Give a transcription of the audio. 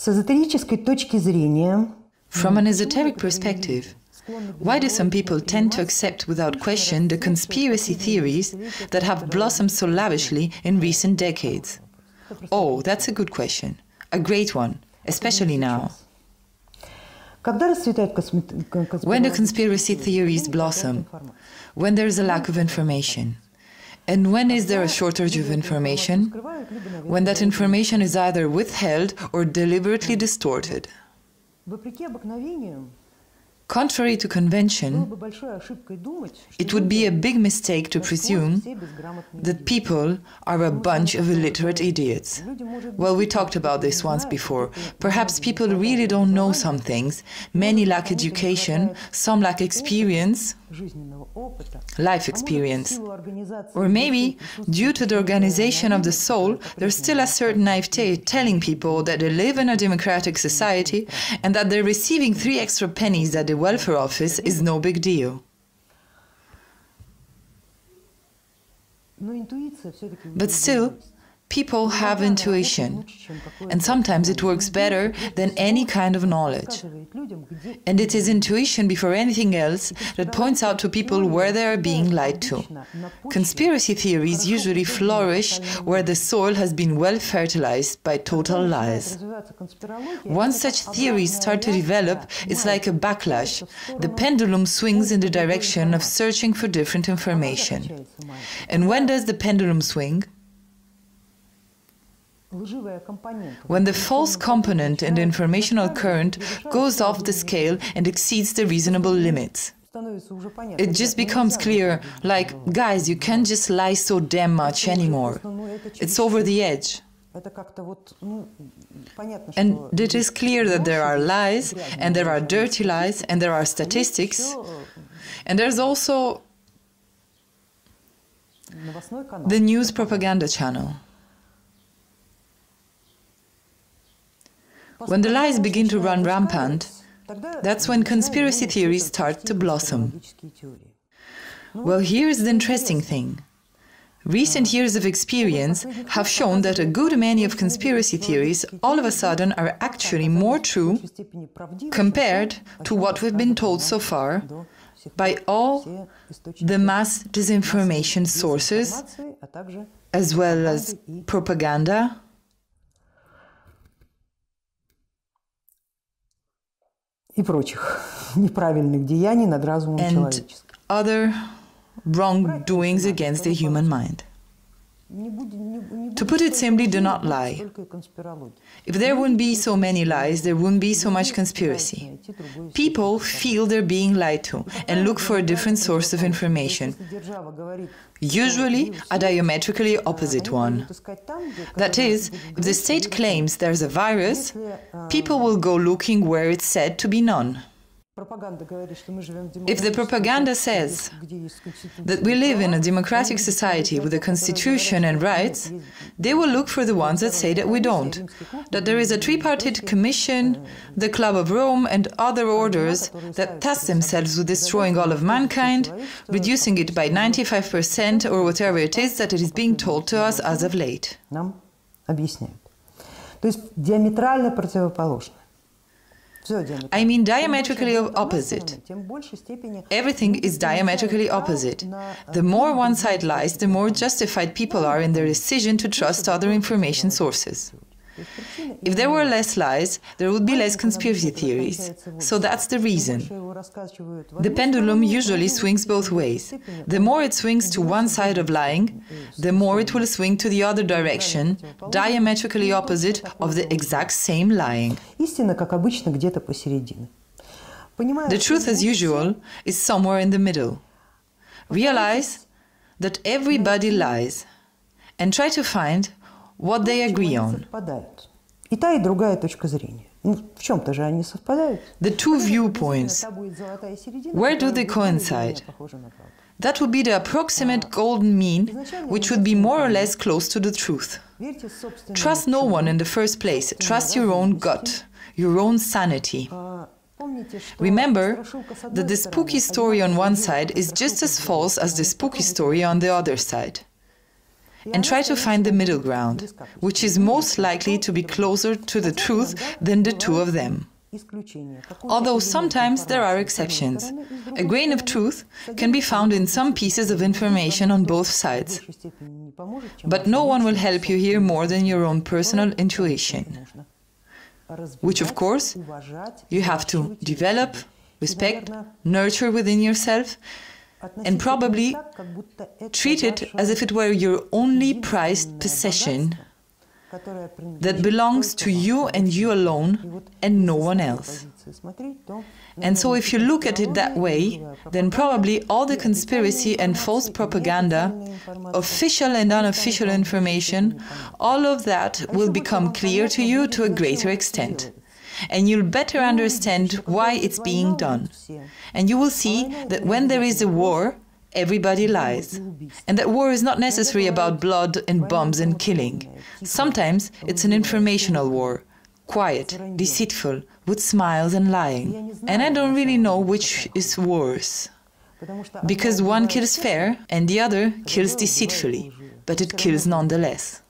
С эзотерической точки зрения, from an esoteric perspective, why do some people tend to accept without question the conspiracy theories that have blossomed so lavishly in recent decades? Oh, that's a good question. A great one, especially now. When do conspiracy theories blossom? When there is a lack of information. And when is there a shortage of information? When that information is either withheld or deliberately distorted. Contrary to convention, it would be a big mistake to presume that people are a bunch of illiterate idiots. Well, we talked about this once before. Perhaps people really don't know some things. Many lack education, some lack experience, life experience. Or maybe, due to the organization of the soul, there's still a certain naivete telling people that they live in a democratic society and that they're receiving 3 extra pennies that they welfare office is no big deal. But still, people have intuition, and sometimes it works better than any kind of knowledge. And it is intuition before anything else that points out to people where they are being lied to. Conspiracy theories usually flourish where the soil has been well fertilized by total lies. Once such theories start to develop, it's like a backlash. The pendulum swings in the direction of searching for different information. And when does the pendulum swing? When the false component in the informational current goes off the scale and exceeds the reasonable limits. It just becomes clear, like, guys, you can't just lie so damn much anymore. It's over the edge. And it is clear that there are lies, and there are dirty lies, and there are statistics, and there's also the news propaganda channel. When the lies begin to run rampant, that's when conspiracy theories start to blossom. Well, here's the interesting thing. Recent years of experience have shown that a good many of conspiracy theories all of a sudden are actually more true compared to what we've been told so far by all the mass disinformation sources, as well as propaganda, and other wrongdoings against the human mind. To put it simply, do not lie. If there wouldn't be so many lies, there wouldn't be so much conspiracy. People feel they're being lied to and look for a different source of information, usually a diametrically opposite one. That is, if the state claims there's a virus, people will go looking where it's said to be none. If the propaganda says that we live in a democratic society with a constitution and rights, they will look for the ones that say that we don't, that there is a tripartite commission, the Club of Rome and other orders that task themselves with destroying all of mankind, reducing it by 95% or whatever it is that it is being told to us as of late. I mean diametrically opposite. Everything is diametrically opposite. The more one side lies, the more justified people are in their decision to trust other information sources. If there were less lies, there would be less conspiracy theories. So that's the reason. The pendulum usually swings both ways. The more it swings to one side of lying, the more it will swing to the other direction, diametrically opposite of the exact same lying. The truth, as usual, is somewhere in the middle. Realize that everybody lies and try to find what they agree on. The two viewpoints, where do they coincide? That would be the approximate golden mean, which would be more or less close to the truth. Trust no one in the first place, trust your own gut, your own sanity. Remember that the spooky story on one side is just as false as the spooky story on the other side. and try to find the middle ground, which is most likely to be closer to the truth than the two of them. Although sometimes there are exceptions. A grain of truth can be found in some pieces of information on both sides. But no one will help you here more than your own personal intuition, which, of course, you have to develop, respect, nurture within yourself, and probably treat it as if it were your only prized possession that belongs to you and you alone and no one else. And so if you look at it that way, then probably all the conspiracy and false propaganda, official and unofficial information, all of that will become clear to you to a greater extent. And you'll better understand why it's being done. And you will see that when there is a war, everybody lies. And that war is not necessarily about blood and bombs and killing. Sometimes it's an informational war, quiet, deceitful, with smiles and lying. And I don't really know which is worse, because one kills fair and the other kills deceitfully, but it kills nonetheless.